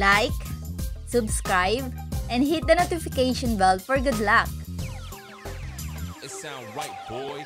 Like, subscribe, and hit the notification bell for good luck. It sound right, boys.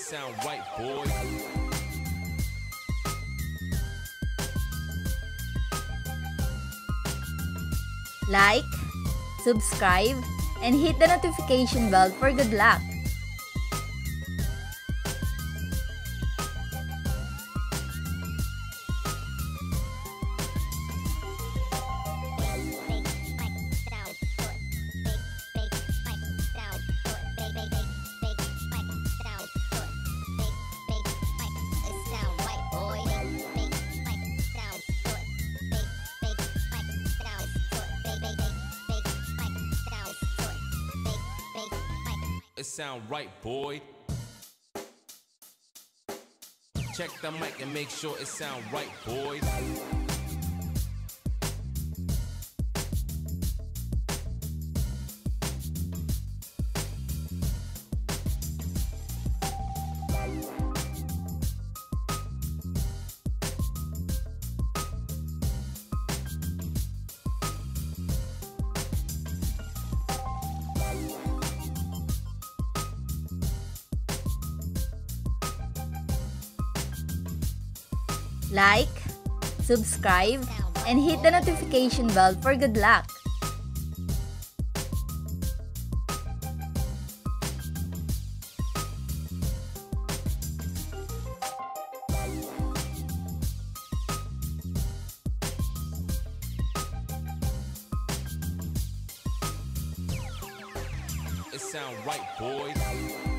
Sound right, boys. Like, subscribe, and hit the notification bell for good luck. It sound right, boy. Check the mic and make sure it sound right, boys. Like, subscribe, and hit the notification bell for good luck. It sound right, boys.